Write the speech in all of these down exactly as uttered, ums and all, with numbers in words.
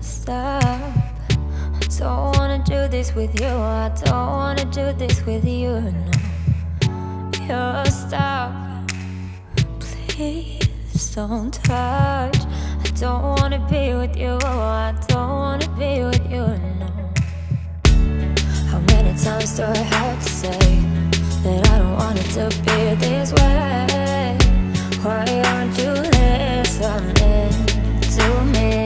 stop. Don't wanna do this with you, I don't wanna do this with you, no. You're a stop. Please don't touch. I don't wanna be with you, I don't wanna be with you, no. How many times do I have to say that I don't want it to be this way? Why aren't you listening to me?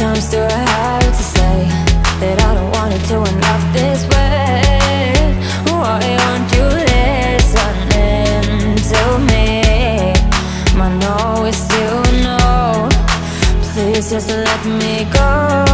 Times do I have to say that I don't want it to end up this way? Why aren't you listening to me? My no is still no. Please just let me go.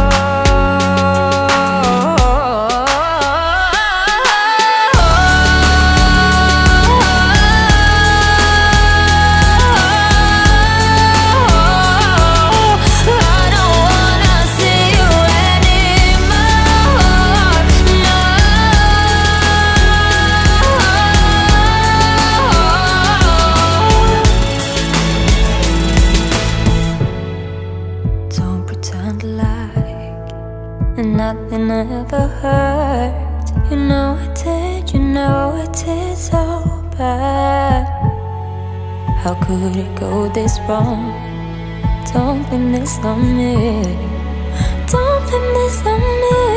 Nothing ever hurt. You know I did, you know I did so bad. How could it go this wrong? Don't blame this on me. Don't blame this on me.